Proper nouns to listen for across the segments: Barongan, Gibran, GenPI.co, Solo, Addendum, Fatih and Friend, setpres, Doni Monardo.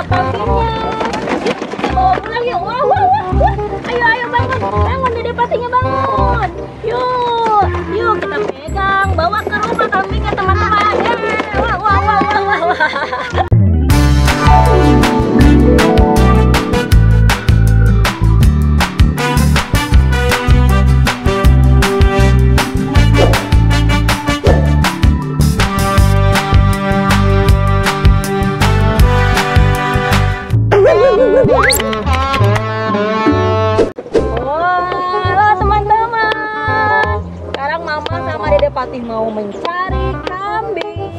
Kita mau pulang yuk. Wah, wah, wah, wah. Ayo, ayo bangun. Bangun Dede Patinya, bangun. Yuk, yuk kita pegang. Bawa ke rumah kambingnya teman-teman. Wah, wah, wah, wah, wah, wah. Patih mau mencari kambing.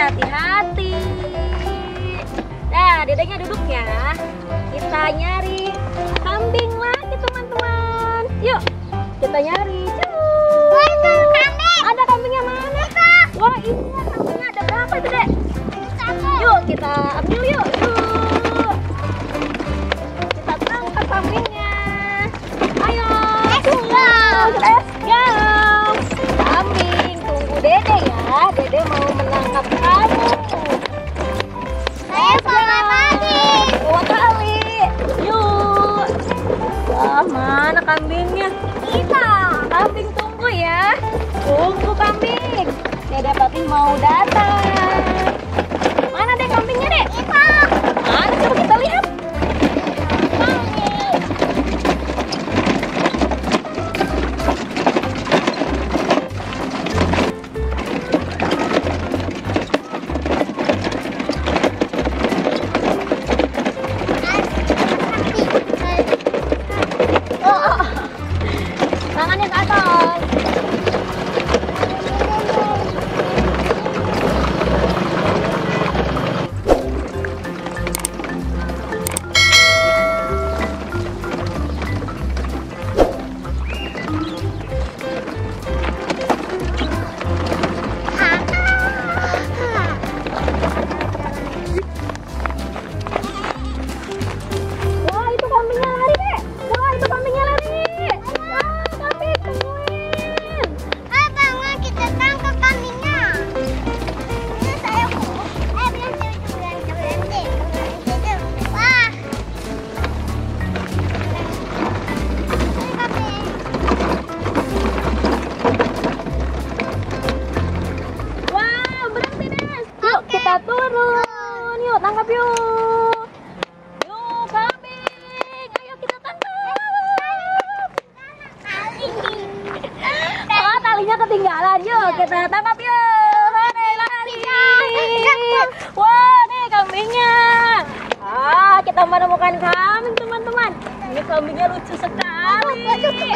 Hati-hati. Nah, dedeknya duduk ya. Kita nyari kambing lagi teman-teman. Yuk, kita nyari. Wah, itu kambing. Ada kambingnya mana? Wah, ini kambingnya ada berapa itu, Dek? Yuk, kita ambil yuk. Yuk. Kita tangkap kambingnya. Ayo. Let's go. Kambing, tunggu Dede ya. Dede mau menangkap kamu. Saya sama Mami. Dua kali. Yuk. Wah, mana kambingnya? Kita. Kambing tunggu ya. Tunggu kambing. Dede Patih mau datang. Mana deh kambingnya, Dek? Kita. Mana, coba kita lihat. Ketinggalan, yuk kita tangkap yuk. Lari, lari. Wah, nih kambingnya. Ah, kita menemukan kambing teman-teman. Ini kambingnya lucu sekali. Wah, kambing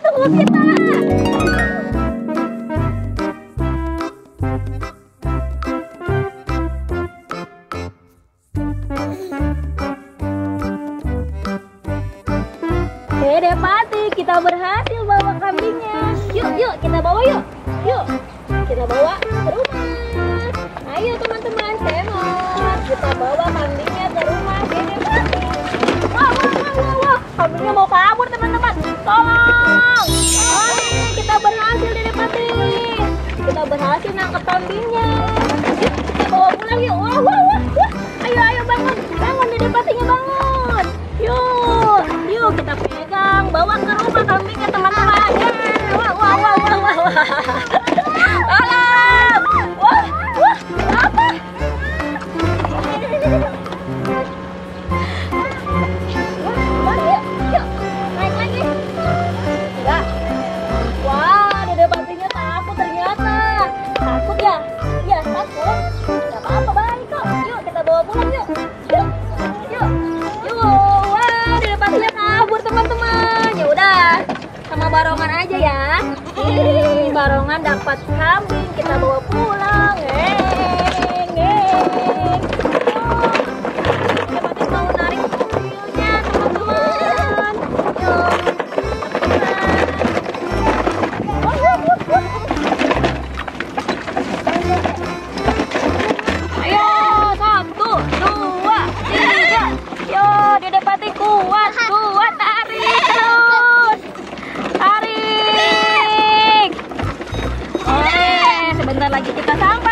tunggu kita. Dede Patih, kita berhasil bawa kambingnya. Yuk, yuk kita bawa yuk. Yuk, kita bawa ke rumah. Ayo teman-teman, selamat. Kita bawa kambingnya ke rumah Dede Patih. Wah, wah, wah, wah, wah. Kambingnya mau kabur teman-teman. Tolong. Ayo, kita berhasil Dede Patih. Kita berhasil nangkap kambingnya. Yuk, kita bawa pulang yuk. Wah, wah, wah, wah. Ayo, ayo bangun. Bangun Dede Patihnya, bangun. Yuk, yuk kita bawa ke rumah kambingnya teman-teman. Wah, wah, wah, wah, wah. Barongan aja ya. Barongan dapat kambing, kita bawa pulang. Lagi kita sampai.